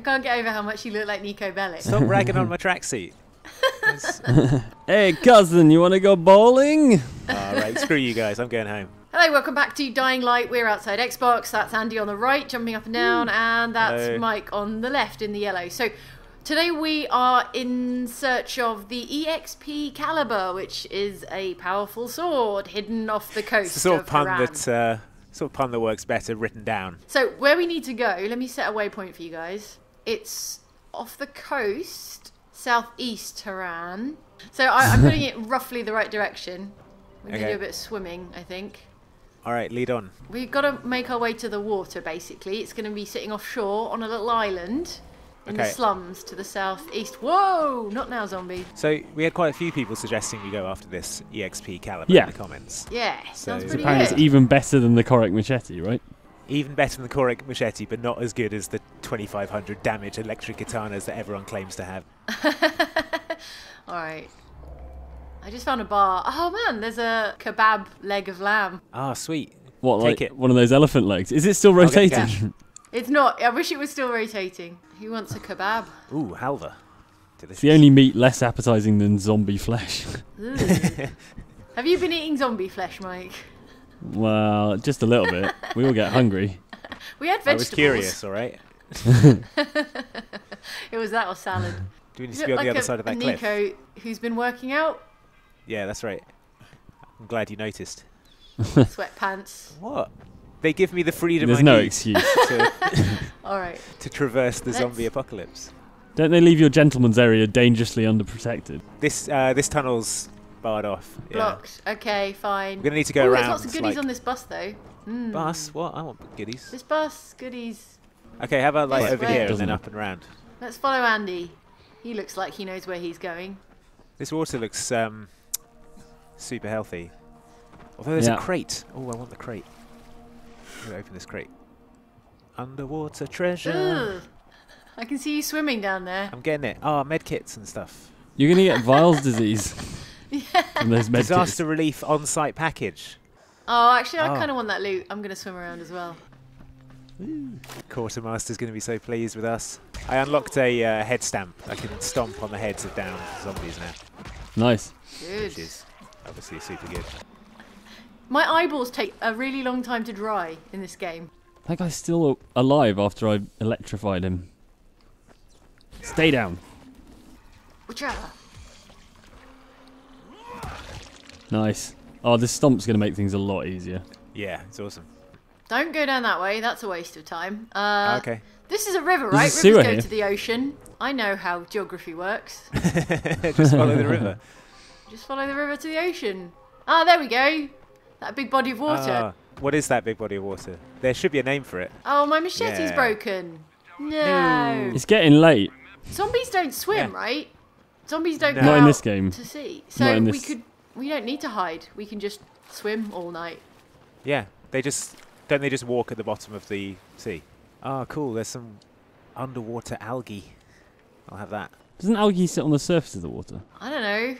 I can't get over how much you look like Niko Bellic. Stop ragging on my tracksuit. Hey, cousin, you want to go bowling? All right, screw you guys. I'm going home. Hello, welcome back to Dying Light. We're outside Xbox. That's Andy on the right, jumping up and down, and that's Mike on the left in the yellow. So today we are in search of the EXPcalibur, which is a powerful sword hidden off the coast Sort of pun that works better written down. So where we need to go, let me set a waypoint for you guys. It's off the coast, southeast Harran. So I'm putting it roughly the right direction. We're going to do a bit of swimming, I think. All right, lead on. We've got to make our way to the water, basically. It's going to be sitting offshore on a little island in the slums to the southeast. Whoa! Not now, zombie. So we had quite a few people suggesting we go after this EXPcalibur in the comments. Yeah, so sounds pretty good. It's even better than the Korek Machete, right? Even better than the Korek Machete, but not as good as the 2500 damage electric katanas that everyone claims to have. All right. I just found a bar. Oh man, there's a kebab leg of lamb. Ah, sweet. What, like Take it. One of those elephant legs? Is it still rotating? It's not. I wish it was still rotating. Who wants a kebab? Ooh, halva. Delicious. It's the only meat less appetising than zombie flesh. Have you been eating zombie flesh, Mike? Well, just a little bit. We all get hungry. We had vegetables. I was curious, all right? It was that or salad. Do we need to be on the other side of that cliff? Niko, who's been working out? Yeah, that's right. I'm glad you noticed. Sweatpants. What? They give me the freedom to traverse the zombie apocalypse. Don't they leave your gentleman's area dangerously underprotected? This tunnel's barred off. Blocked. Yeah. Okay, fine. We're going to need to go around. There's lots of goodies on this bus, though. Mm. Bus? What? I want goodies. This bus, goodies. Okay, how about like over here and then up and round? Let's follow Andy. He looks like he knows where he's going. This water looks super healthy. Although there's a crate. Oh, I want the crate. I'm going to open this crate. Underwater treasure. Ooh, I can see you swimming down there. I'm getting it. Oh, medkits and stuff. You're going to get Vile's disease. From those medkits. Disaster relief on-site package. Oh, actually, I kind of want that loot. I'm going to swim around as well. Ooh. Quartermaster's going to be so pleased with us. I unlocked a head stamp. I can stomp on the heads of downed zombies now. Nice. Good. Which is obviously super good. My eyeballs take a really long time to dry in this game. That guy's still alive after I electrified him. Stay down. Watch out. Nice. Oh, this stomp's going to make things a lot easier. Yeah, it's awesome. Don't go down that way. That's a waste of time. Okay. This is a river, right? Rivers go to the ocean. I know how geography works. Just follow the river. Just follow the river to the ocean. Ah, there we go. That big body of water. What is that big body of water? There should be a name for it. Oh, my machete's broken. No. It's getting late. Zombies don't swim, right? Zombies don't go out this game. To sea. So we don't need to hide. We can just swim all night. Yeah. Don't they just walk at the bottom of the sea? Ah, cool. There's some underwater algae. I'll have that. Doesn't algae sit on the surface of the water? I don't know.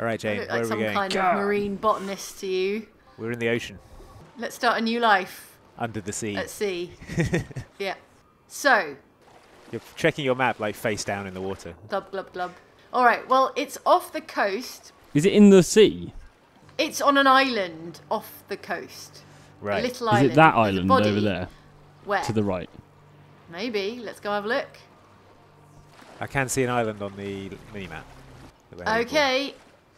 All right, Jane. Where are we going? Some kind of marine botanist to you. We're in the ocean. Let's start a new life. Under the sea. At sea. Yeah. So. You're checking your map like face down in the water. Glub, glub, glub. All right. Well, it's off the coast. Is it in the sea? It's on an island off the coast. Right. A little island. Is it that island over there? Where? To the right. Maybe. Let's go have a look. I can see an island on the minimap. Okay.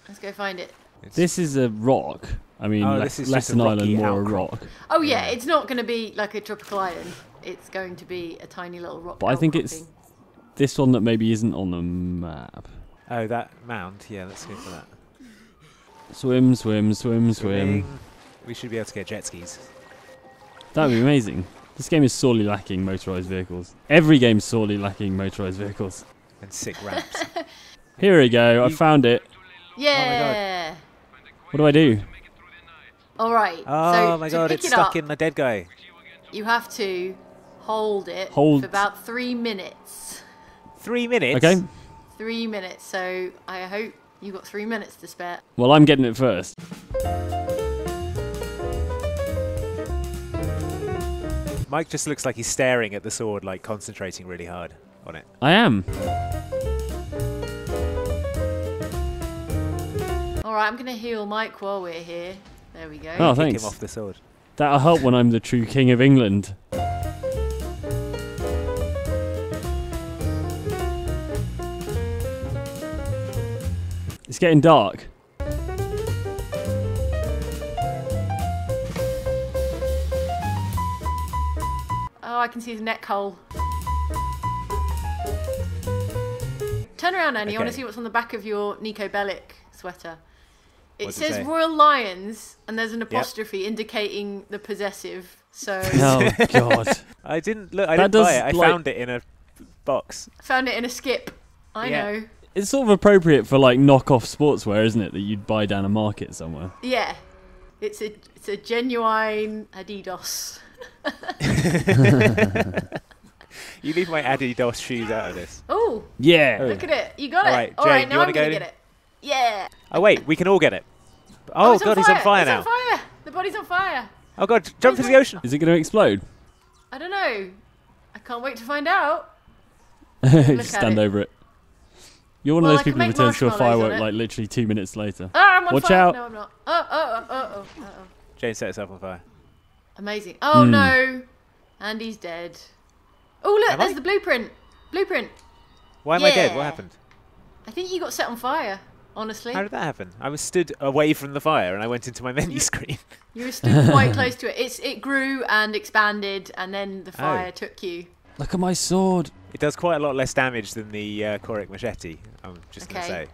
Let's go find it. This is a rock. I mean, less an island, more a rock. Oh yeah, it's not going to be like a tropical island. It's going to be a tiny little rock. But I think it's this one that maybe isn't on the map. Oh, that mound. Yeah, let's go for that. Swim, swim, swim, swim. We should be able to get jet skis. That would be amazing. This game is sorely lacking motorised vehicles. Every game's sorely lacking motorised vehicles. And sick ramps. Here we go. I found it. Yeah. Oh my God. What do I do? All right. Oh my God, it's stuck in the dead guy. You have to hold it for about 3 minutes. 3 minutes? Okay. 3 minutes. So I hope you've got 3 minutes to spare. Well, I'm getting it first. Mike just looks like he's staring at the sword, like concentrating really hard. on it? I am. Alright, I'm going to heal Mike while we're here. There we go. Oh, thanks. Kick him off the sword. That'll help when I'm the true King of England. It's getting dark. Oh, I can see the neck hole. Turn around, Annie. Okay. I want to see what's on the back of your Niko Bellic sweater. It says it Royal Lions, and there's an apostrophe indicating the possessive. So. Oh God! I didn't look. I that didn't buy it. I found it in a box. I found it in a skip. I know. It's sort of appropriate for like knockoff sportswear, isn't it? That you'd buy down a market somewhere. Yeah, it's a genuine Adidas. You leave my Adidas shoes out of this. Oh. Yeah. Look at it. You got it. All right, Jay, now I'm gonna get it. Yeah. Oh wait, we can all get it. Oh God, he's on fire now. He's on fire. The body's on fire. Oh God, jump into the ocean. Is it going to explode? I don't know. I can't wait to find out. Just stand over it. You're one of those people who returns to a firework like literally 2 minutes later. Oh, I'm on fire. Watch out. No, I'm not. Oh. Jane set herself on fire. Amazing. Oh no. Andy's dead. Oh look, there's the blueprint. Blueprint. Why am I dead? What happened? I think you got set on fire. Honestly. How did that happen? I was stood away from the fire and I went into my menu screen. You were stood quite close to it. It grew and expanded and then the fire took you. Look at my sword. It does quite a lot less damage than the Korek Machete, I'm just going to say.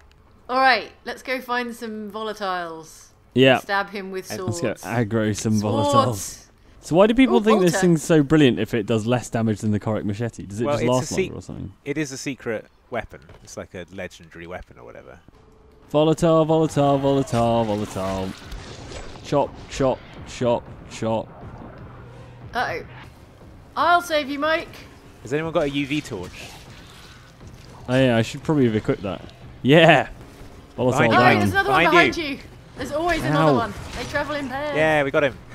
All right, let's go find some volatiles. Yeah. Stab him with swords. Let's go aggro some volatiles. So why do people think this thing's so brilliant if it does less damage than the Korek Machete? Does it just last longer or something? It is a secret weapon. It's like a legendary weapon or whatever. Volatile, volatile, volatile, volatile. Chop, chop, chop, chop. Uh-oh. I'll save you, Mike. Has anyone got a UV torch? Oh yeah, I should probably have equipped that. Yeah! Volatile. Oh, there's another one behind you. There's always another one. They travel in pairs. Yeah, we got him.